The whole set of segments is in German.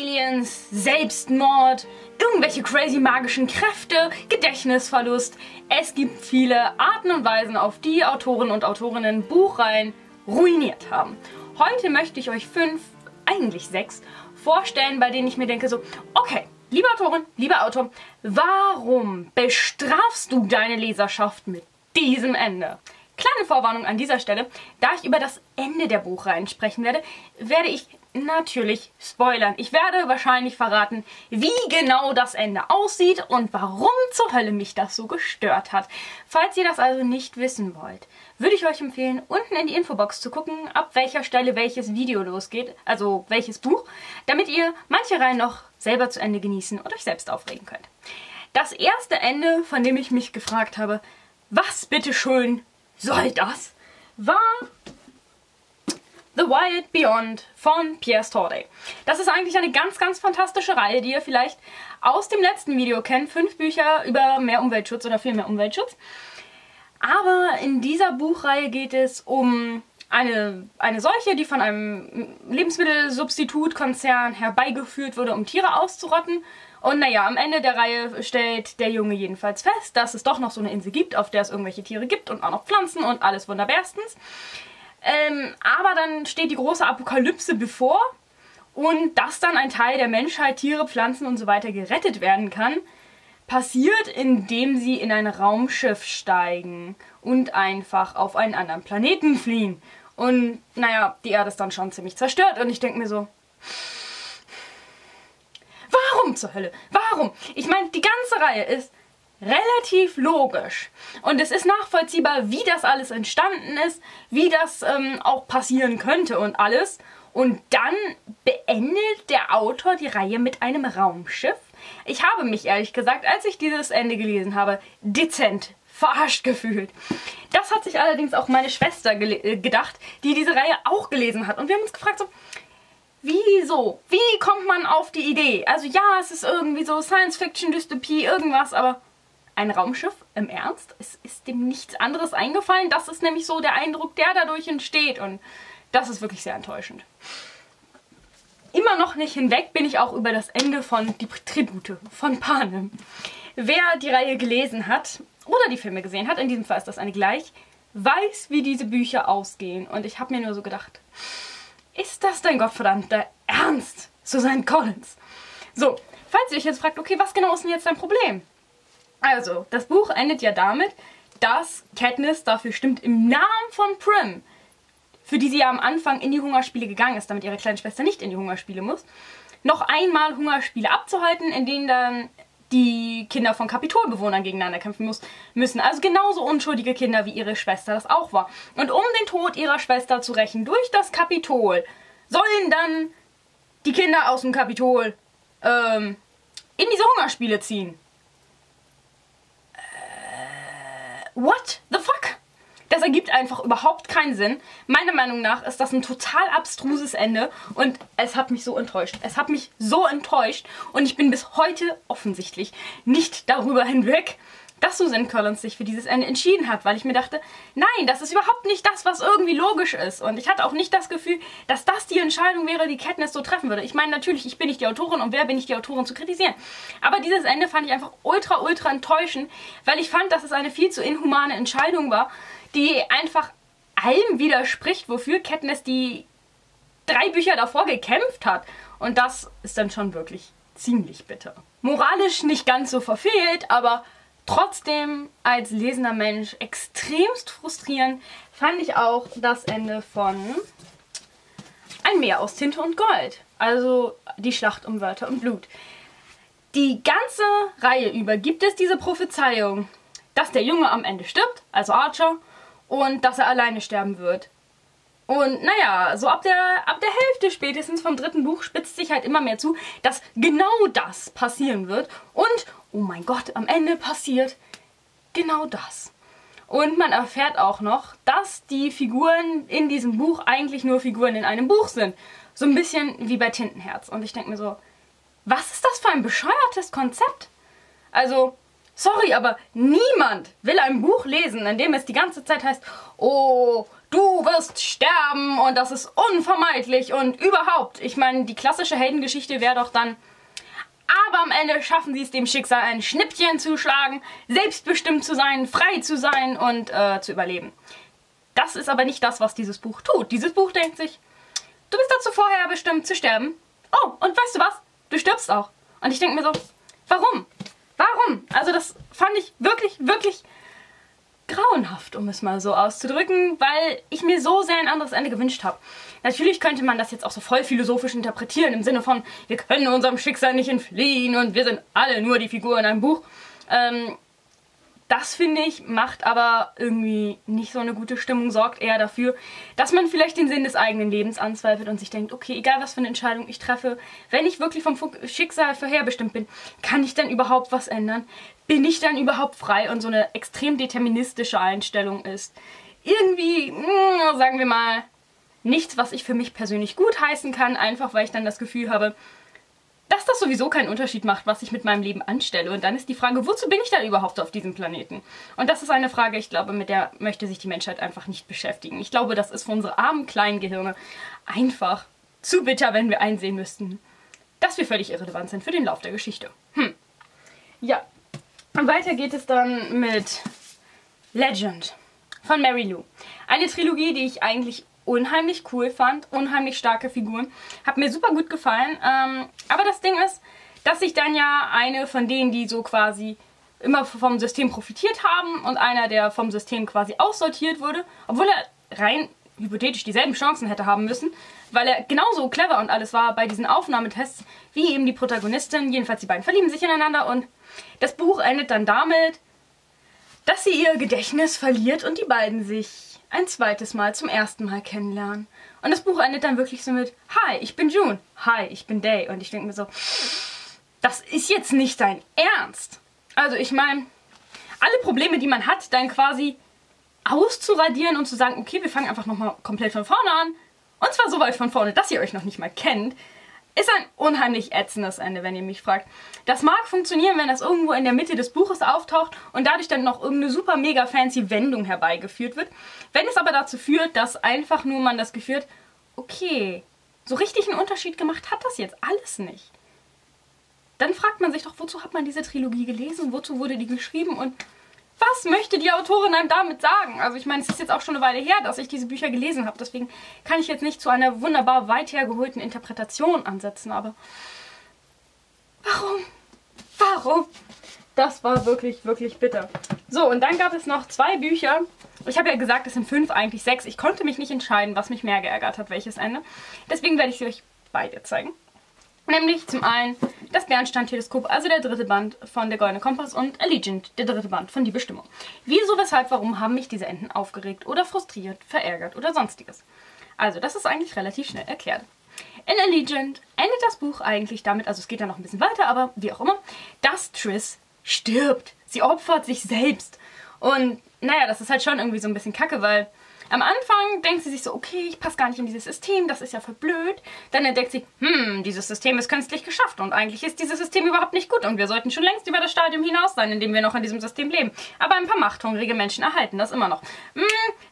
Aliens, Selbstmord, irgendwelche crazy magischen Kräfte, Gedächtnisverlust. Es gibt viele Arten und Weisen, auf die Autoren und Autorinnen Buchreihen ruiniert haben. Heute möchte ich euch 5, eigentlich 6, vorstellen, bei denen ich mir denke so, okay, liebe Autorin, lieber Autor, warum bestrafst du deine Leserschaft mit diesem Ende? Kleine Vorwarnung an dieser Stelle, da ich über das Ende der Buchreihen sprechen werde, werde ich natürlich spoilern. Ich werde wahrscheinlich verraten, wie genau das Ende aussieht und warum zur Hölle mich das so gestört hat. Falls ihr das also nicht wissen wollt, würde ich euch empfehlen, unten in die Infobox zu gucken, ab welcher Stelle welches Video losgeht, also welches Buch, damit ihr manche Reihen noch selber zu Ende genießen und euch selbst aufregen könnt. Das erste Ende, von dem ich mich gefragt habe, was bitteschön soll das, war The Wild Beyond von Piers Torday. Das ist eigentlich eine ganz, ganz fantastische Reihe, die ihr vielleicht aus dem letzten Video kennt. 5 Bücher über mehr Umweltschutz oder viel mehr Umweltschutz. Aber in dieser Buchreihe geht es um eine Seuche, die von einem Lebensmittelsubstitutkonzern herbeigeführt wurde, um Tiere auszurotten. Und naja, am Ende der Reihe stellt der Junge jedenfalls fest, dass es doch noch so eine Insel gibt, auf der es irgendwelche Tiere gibt und auch noch Pflanzen und alles wunderbarstens. Aber dann steht die große Apokalypse bevor und dass dann ein Teil der Menschheit, Tiere, Pflanzen und so weiter gerettet werden kann, passiert, indem sie in ein Raumschiff steigen und einfach auf einen anderen Planeten fliehen. Und naja, die Erde ist dann schon ziemlich zerstört und ich denke mir so, warum zur Hölle? Warum? Ich meine, die ganze Reihe ist relativ logisch. Und es ist nachvollziehbar, wie das alles entstanden ist, wie das auch passieren könnte und alles. Und dann beendet der Autor die Reihe mit einem Raumschiff. Ich habe mich ehrlich gesagt, als ich dieses Ende gelesen habe, dezent verarscht gefühlt. Das hat sich allerdings auch meine Schwester gedacht, die diese Reihe auch gelesen hat. Und wir haben uns gefragt so, wieso? Wie kommt man auf die Idee? Also ja, es ist irgendwie so Science-Fiction-Dystopie, irgendwas, aber ein Raumschiff? Im Ernst? Es ist dem nichts anderes eingefallen. Das ist nämlich so der Eindruck, der dadurch entsteht und das ist wirklich sehr enttäuschend. Immer noch nicht hinweg bin ich auch über das Ende von Die Tribute von Panem. Wer die Reihe gelesen hat oder die Filme gesehen hat, in diesem Fall ist das eine gleich, weiß, wie diese Bücher ausgehen und ich habe mir nur so gedacht, ist das dein gottverdammter Ernst, Suzanne Collins? So, falls ihr euch jetzt fragt, okay, was genau ist denn jetzt dein Problem? Also, das Buch endet ja damit, dass Katniss dafür stimmt, im Namen von Prim, für die sie ja am Anfang in die Hungerspiele gegangen ist, damit ihre kleine Schwester nicht in die Hungerspiele muss, noch einmal Hungerspiele abzuhalten, in denen dann die Kinder von Kapitolbewohnern gegeneinander kämpfen müssen. Also genauso unschuldige Kinder, wie ihre Schwester das auch war. Und um den Tod ihrer Schwester zu rächen durch das Kapitol, sollen dann die Kinder aus dem Kapitol in diese Hungerspiele ziehen. What the fuck? Das ergibt einfach überhaupt keinen Sinn. Meiner Meinung nach ist das ein total abstruses Ende und es hat mich so enttäuscht. Es hat mich so enttäuscht und ich bin bis heute offensichtlich nicht darüber hinweg, dass Suzanne Collins sich für dieses Ende entschieden hat, weil ich mir dachte, nein, das ist überhaupt nicht das, was irgendwie logisch ist. Und ich hatte auch nicht das Gefühl, dass das die Entscheidung wäre, die Katniss so treffen würde. Ich meine, natürlich, ich bin nicht die Autorin und wer bin ich, die Autorin zu kritisieren. Aber dieses Ende fand ich einfach ultra, ultra enttäuschend, weil ich fand, dass es eine viel zu inhumane Entscheidung war, die einfach allem widerspricht, wofür Katniss die 3 Bücher davor gekämpft hat. Und das ist dann schon wirklich ziemlich bitter. Moralisch nicht ganz so verfehlt, aber trotzdem als lesender Mensch extremst frustrierend fand ich auch das Ende von Ein Meer aus Tinte und Gold, also Die Schlacht um Wörter und Blut. Die ganze Reihe über gibt es diese Prophezeiung, dass der Junge am Ende stirbt, also Archer, und dass er alleine sterben wird. Und naja, so ab der Hälfte spätestens vom 3. Buch spitzt sich halt immer mehr zu, dass genau das passieren wird. Und, oh mein Gott, am Ende passiert genau das. Und man erfährt auch noch, dass die Figuren in diesem Buch eigentlich nur Figuren in einem Buch sind. So ein bisschen wie bei Tintenherz. Und ich denke mir so, was ist das für ein bescheuertes Konzept? Also, sorry, aber niemand will ein Buch lesen, in dem es die ganze Zeit heißt, oh, du wirst sterben und das ist unvermeidlich und überhaupt. Ich meine, die klassische Heldengeschichte wäre doch dann, aber am Ende schaffen sie es dem Schicksal ein Schnippchen zu schlagen, selbstbestimmt zu sein, frei zu sein und zu überleben. Das ist aber nicht das, was dieses Buch tut. Dieses Buch denkt sich, du bist dazu vorher bestimmt zu sterben. Oh, und weißt du was? Du stirbst auch. Und ich denke mir so, warum? Warum? Also das fand ich wirklich, wirklich grauenhaft, um es mal so auszudrücken, weil ich mir so sehr ein anderes Ende gewünscht habe. Natürlich könnte man das jetzt auch so voll philosophisch interpretieren, im Sinne von, wir können unserem Schicksal nicht entfliehen und wir sind alle nur die Figur in einem Buch. Das, finde ich, macht aber irgendwie nicht so eine gute Stimmung, sorgt eher dafür, dass man vielleicht den Sinn des eigenen Lebens anzweifelt und sich denkt, okay, egal was für eine Entscheidung ich treffe, wenn ich wirklich vom Schicksal vorherbestimmt bin, kann ich dann überhaupt was ändern? Bin ich dann überhaupt frei? Und so eine extrem deterministische Einstellung ist irgendwie, sagen wir mal, nichts, was ich für mich persönlich gutheißen kann, einfach weil ich dann das Gefühl habe, dass das sowieso keinen Unterschied macht, was ich mit meinem Leben anstelle. Und dann ist die Frage, wozu bin ich denn überhaupt auf diesem Planeten? Und das ist eine Frage, ich glaube, mit der möchte sich die Menschheit einfach nicht beschäftigen. Ich glaube, das ist für unsere armen kleinen Gehirne einfach zu bitter, wenn wir einsehen müssten, dass wir völlig irrelevant sind für den Lauf der Geschichte. Ja, und weiter geht es dann mit Legend von Marie Lu. Eine Trilogie, die ich eigentlich unheimlich cool fand, unheimlich starke Figuren. Hat mir super gut gefallen. Aber das Ding ist, dass ich dann ja eine von denen, die so quasi immer vom System profitiert haben und einer, der vom System quasi aussortiert wurde, obwohl er rein hypothetisch dieselben Chancen hätte haben müssen, weil er genauso clever und alles war bei diesen Aufnahmetests wie eben die Protagonistin. Jedenfalls die beiden verlieben sich ineinander und das Buch endet dann damit, dass sie ihr Gedächtnis verliert und die beiden sich ein zweites Mal zum ersten Mal kennenlernen. Und das Buch endet dann wirklich so mit, hi, ich bin June, hi, ich bin Day. Und ich denke mir so, das ist jetzt nicht dein Ernst. Also ich meine, alle Probleme, die man hat, dann quasi auszuradieren und zu sagen, okay, wir fangen einfach nochmal komplett von vorne an. Und zwar so weit von vorne, dass ihr euch noch nicht mal kennt. Ist ein unheimlich ätzendes Ende, wenn ihr mich fragt. Das mag funktionieren, wenn das irgendwo in der Mitte des Buches auftaucht und dadurch dann noch irgendeine super mega fancy Wendung herbeigeführt wird. Wenn es aber dazu führt, dass einfach nur man das Gefühl hat, okay, so richtig einen Unterschied gemacht hat das jetzt alles nicht. Dann fragt man sich doch, wozu hat man diese Trilogie gelesen, wozu wurde die geschrieben und was möchte die Autorin einem damit sagen? Also ich meine, es ist jetzt auch schon eine Weile her, dass ich diese Bücher gelesen habe. Deswegen kann ich jetzt nicht zu einer wunderbar weit hergeholten Interpretation ansetzen. Aber warum? Warum? Das war wirklich, wirklich bitter. So, und dann gab es noch zwei Bücher. Ich habe ja gesagt, es sind 5, eigentlich 6. Ich konnte mich nicht entscheiden, was mich mehr geärgert hat, welches Ende. Deswegen werde ich sie euch beide zeigen. Nämlich zum einen das Bernstein-Teleskop, also der dritte Band von Der Goldene Kompass und Allegiant, der dritte Band von Die Bestimmung. Wieso, weshalb, warum haben mich diese Enden aufgeregt oder frustriert, verärgert oder sonstiges? Also das ist eigentlich relativ schnell erklärt. In Allegiant endet das Buch eigentlich damit, also es geht dann noch ein bisschen weiter, aber wie auch immer, dass Triss stirbt. Sie opfert sich selbst. Und naja, das ist halt schon irgendwie so ein bisschen kacke, weil am Anfang denkt sie sich so, okay, ich passe gar nicht in dieses System, das ist ja voll blöd. Dann entdeckt sie, dieses System ist künstlich geschafft und eigentlich ist dieses System überhaupt nicht gut und wir sollten schon längst über das Stadium hinaus sein, in dem wir noch in diesem System leben. Aber ein paar machthungrige Menschen erhalten das immer noch.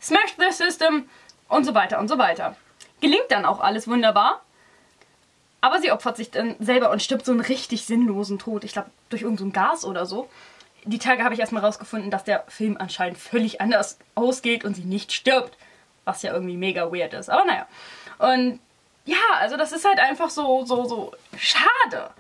Smash the system und so weiter und so weiter. Gelingt dann auch alles wunderbar, aber sie opfert sich dann selber und stirbt so einen richtig sinnlosen Tod. Ich glaube, durch irgendein Gas oder so. Die Tage habe ich erstmal rausgefunden, dass der Film anscheinend völlig anders ausgeht und sie nicht stirbt. Was ja irgendwie mega weird ist, aber naja. Und ja, also das ist halt einfach so schade,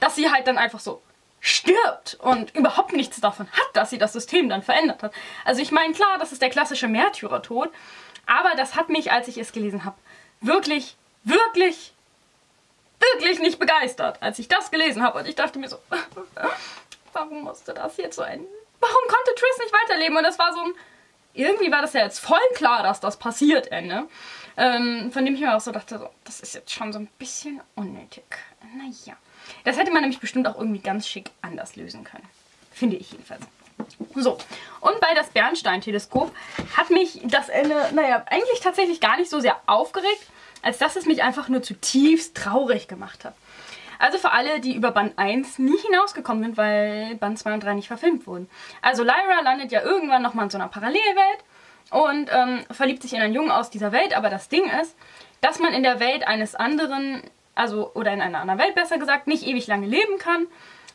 dass sie halt dann einfach so stirbt und überhaupt nichts davon hat, dass sie das System dann verändert hat. Also ich meine, klar, das ist der klassische Märtyrertod, aber das hat mich, als ich es gelesen habe, wirklich, wirklich, wirklich nicht begeistert, als ich das gelesen habe. Und ich dachte mir so, warum musste das jetzt so enden? Warum konnte Triss nicht weiterleben? Und das war so ein... Irgendwie war das ja jetzt voll klar, dass das passiert, Ende. Von dem ich mir auch so dachte, so, das ist jetzt schon so ein bisschen unnötig. Naja. Das hätte man nämlich bestimmt auch irgendwie ganz schick anders lösen können. Finde ich jedenfalls. So. Und bei das Bernstein-Teleskop hat mich das Ende, naja, eigentlich tatsächlich gar nicht so sehr aufgeregt, als dass es mich einfach nur zutiefst traurig gemacht hat. Also für alle, die über Band 1 nie hinausgekommen sind, weil Band 2 und 3 nicht verfilmt wurden. Also Lyra landet ja irgendwann nochmal in so einer Parallelwelt und verliebt sich in einen Jungen aus dieser Welt. Aber das Ding ist, dass man in der Welt eines anderen, also oder in einer anderen Welt besser gesagt, nicht ewig lange leben kann.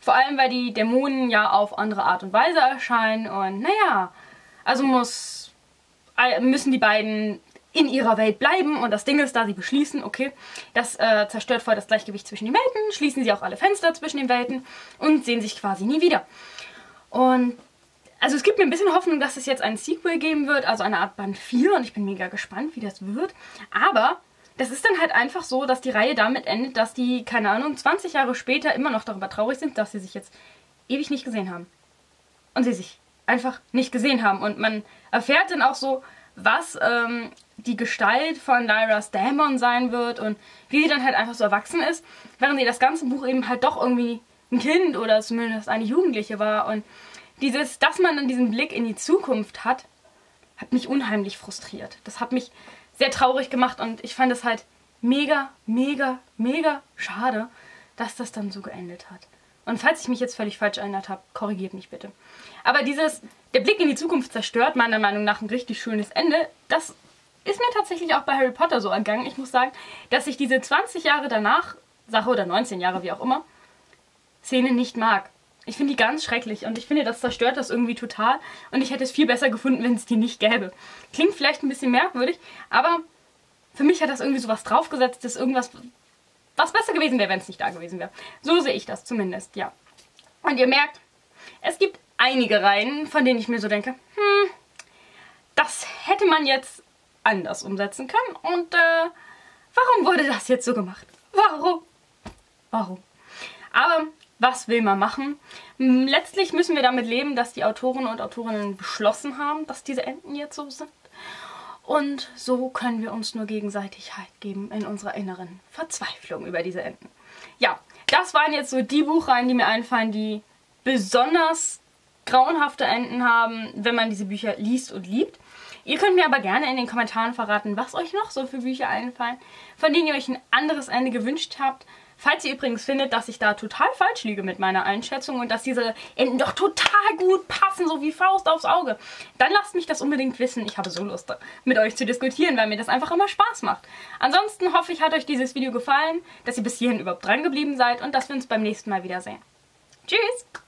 Vor allem, weil die Dämonen ja auf andere Art und Weise erscheinen. Und naja, also müssen die beiden in ihrer Welt bleiben. Und das Ding ist, da sie beschließen, okay, das zerstört voll das Gleichgewicht zwischen den Welten, schließen sie auch alle Fenster zwischen den Welten und sehen sich quasi nie wieder. Und also es gibt mir ein bisschen Hoffnung, dass es jetzt ein Sequel geben wird, also eine Art Band 4. Und ich bin mega gespannt, wie das wird. Aber das ist dann halt einfach so, dass die Reihe damit endet, dass die, keine Ahnung, 20 Jahre später immer noch darüber traurig sind, dass sie sich jetzt ewig nicht gesehen haben. Und sie sich einfach nicht gesehen haben. Und man erfährt dann auch so, was die Gestalt von Lyras Dämon sein wird und wie sie dann halt einfach so erwachsen ist, während sie das ganze Buch eben halt doch irgendwie ein Kind oder zumindest eine Jugendliche war. Und dieses, dass man dann diesen Blick in die Zukunft hat, hat mich unheimlich frustriert. Das hat mich sehr traurig gemacht und ich fand es halt mega, mega, mega schade, dass das dann so geendet hat. Und falls ich mich jetzt völlig falsch erinnert habe, korrigiert mich bitte. Aber dieses, der Blick in die Zukunft zerstört meiner Meinung nach ein richtig schönes Ende. Das ist mir tatsächlich auch bei Harry Potter so ergangen. Ich muss sagen, dass ich diese 20 Jahre danach, Sache oder 19 Jahre, wie auch immer, Szene nicht mag. Ich finde die ganz schrecklich und ich finde, das zerstört das irgendwie total und ich hätte es viel besser gefunden, wenn es die nicht gäbe. Klingt vielleicht ein bisschen merkwürdig, aber für mich hat das irgendwie sowas draufgesetzt, dass irgendwas was besser gewesen wäre, wenn es nicht da gewesen wäre. So sehe ich das zumindest, ja. Und ihr merkt, es gibt einige Reihen, von denen ich mir so denke, das hätte man jetzt anders umsetzen können und warum wurde das jetzt so gemacht? Warum? Warum? Aber was will man machen? Letztlich müssen wir damit leben, dass die Autoren und Autorinnen beschlossen haben, dass diese Enden jetzt so sind. Und so können wir uns nur gegenseitig Halt geben in unserer inneren Verzweiflung über diese Enden. Ja, das waren jetzt so die Buchreihen, die mir einfallen, die besonders grauenhafte Enden haben, wenn man diese Bücher liest und liebt. Ihr könnt mir aber gerne in den Kommentaren verraten, was euch noch so für Bücher einfallen, von denen ihr euch ein anderes Ende gewünscht habt. Falls ihr übrigens findet, dass ich da total falsch liege mit meiner Einschätzung und dass diese Enden doch total gut passen, so wie Faust aufs Auge, dann lasst mich das unbedingt wissen. Ich habe so Lust, mit euch zu diskutieren, weil mir das einfach immer Spaß macht. Ansonsten hoffe ich, hat euch dieses Video gefallen, dass ihr bis hierhin überhaupt dran geblieben seid und dass wir uns beim nächsten Mal wiedersehen. Tschüss!